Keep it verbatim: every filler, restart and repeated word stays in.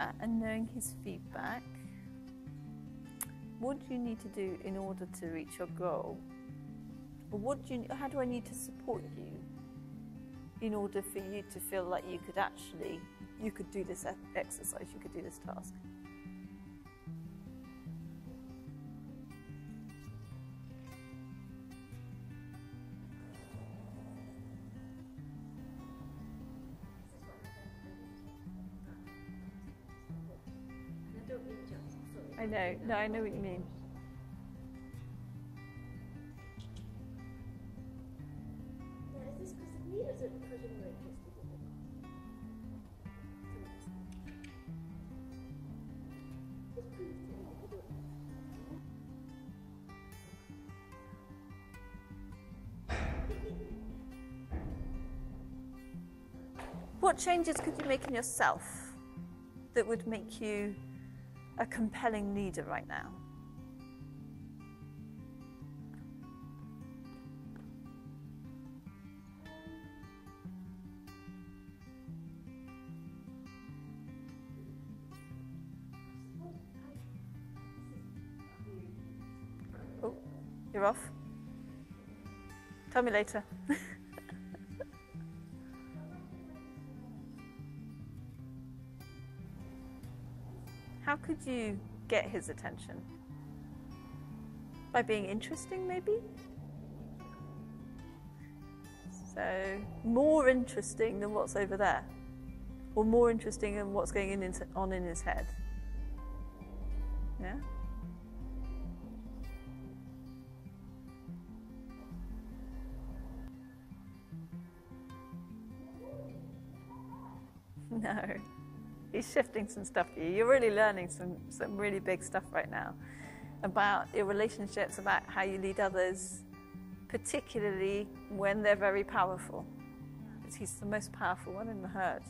at and knowing his feedback. What do you need to do in order to reach your goal? Or what do you, how do I need to support you in order for you to feel like you could actually, you could do this exercise, you could do this task? I know, no, I know what you mean. What changes could you make in yourself that would make you a compelling leader right now? Oh, you're off. Tell me later. How could you get his attention? By being interesting, maybe? So, more interesting than what's over there, or more interesting than what's going in, on in his head. Yeah? No. He's shifting some stuff for you. You're really learning some, some really big stuff right now about your relationships, about how you lead others, particularly when they're very powerful. Because he's the most powerful one in the herd.